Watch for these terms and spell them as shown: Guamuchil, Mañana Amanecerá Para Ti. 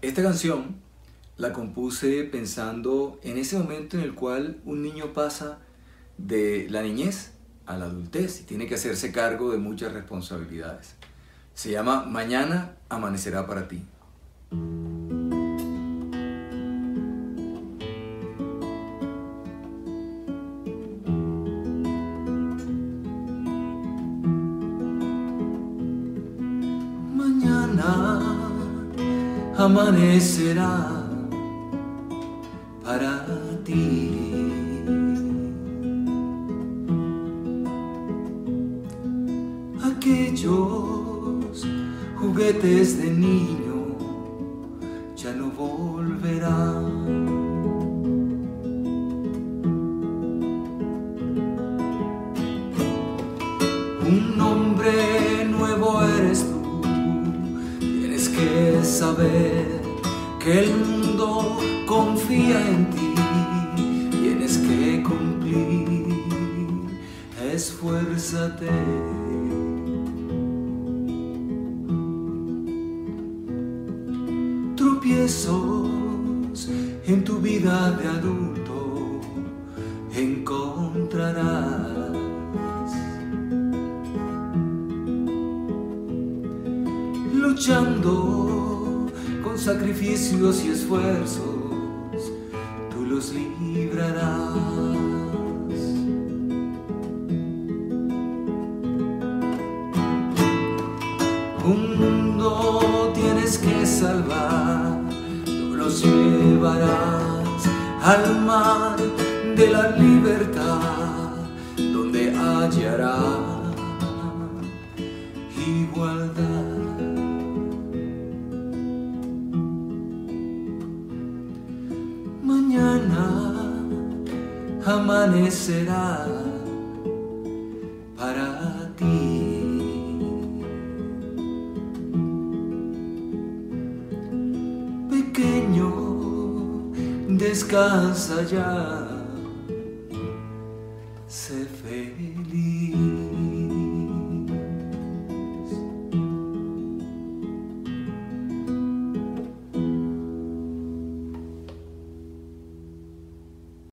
Esta canción la compuse pensando en ese momento en el cual un niño pasa de la niñez a la adultez y tiene que hacerse cargo de muchas responsabilidades. Se llama Mañana Amanecerá Para Ti. Amanecerá para ti. Aquellos juguetes de niño ya no volverán. Un hombre nuevo eres tú. Tienes que saber que el mundo confía en ti, tienes que cumplir, esfuérzate. Tropiezos en tu vida de adulto encontrarás. Luchando con sacrificios y esfuerzos, tú los librarás. Un mundo tienes que salvar, tú los llevarás al mar de la libertad, donde hallará igualdad. Amanecerá para ti. Pequeño, descansa ya.